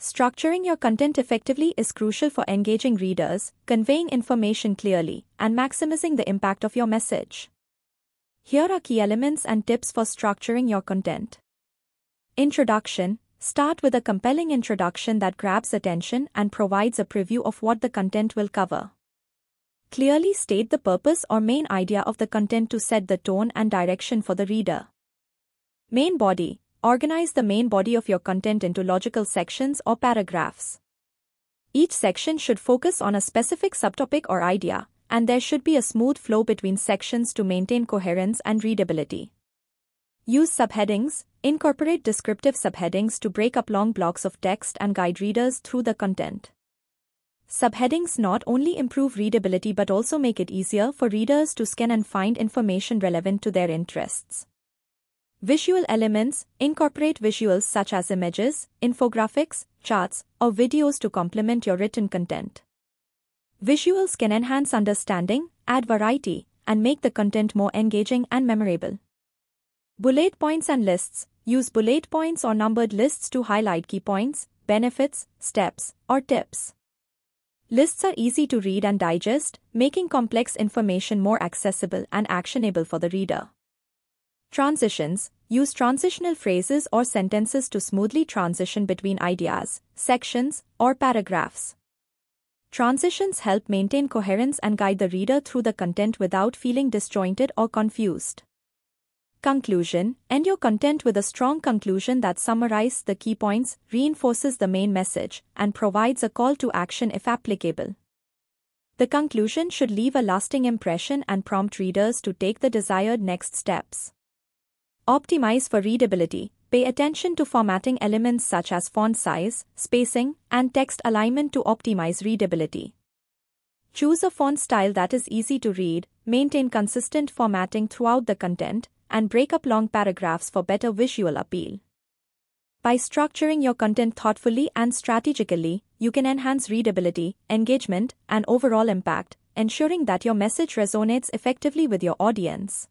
Structuring your content effectively is crucial for engaging readers, conveying information clearly, and maximizing the impact of your message. Here are key elements and tips for structuring your content. Introduction. Start with a compelling introduction that grabs attention and provides a preview of what the content will cover. Clearly state the purpose or main idea of the content to set the tone and direction for the reader. Main body. Organize the main body of your content into logical sections or paragraphs. Each section should focus on a specific subtopic or idea, and there should be a smooth flow between sections to maintain coherence and readability. Use subheadings. Incorporate descriptive subheadings to break up long blocks of text and guide readers through the content. Subheadings not only improve readability but also make it easier for readers to scan and find information relevant to their interests. Visual elements. Incorporate visuals such as images, infographics, charts, or videos to complement your written content. Visuals can enhance understanding, add variety, and make the content more engaging and memorable. Bullet points and lists. Use bullet points or numbered lists to highlight key points, benefits, steps, or tips. Lists are easy to read and digest, making complex information more accessible and actionable for the reader. Transitions. Use transitional phrases or sentences to smoothly transition between ideas, sections, or paragraphs. Transitions help maintain coherence and guide the reader through the content without feeling disjointed or confused. Conclusion. End your content with a strong conclusion that summarizes the key points, reinforces the main message, and provides a call to action if applicable. The conclusion should leave a lasting impression and prompt readers to take the desired next steps. Optimize for readability. Pay attention to formatting elements such as font size, spacing, and text alignment to optimize readability. Choose a font style that is easy to read, maintain consistent formatting throughout the content, and break up long paragraphs for better visual appeal. By structuring your content thoughtfully and strategically, you can enhance readability, engagement, and overall impact, ensuring that your message resonates effectively with your audience.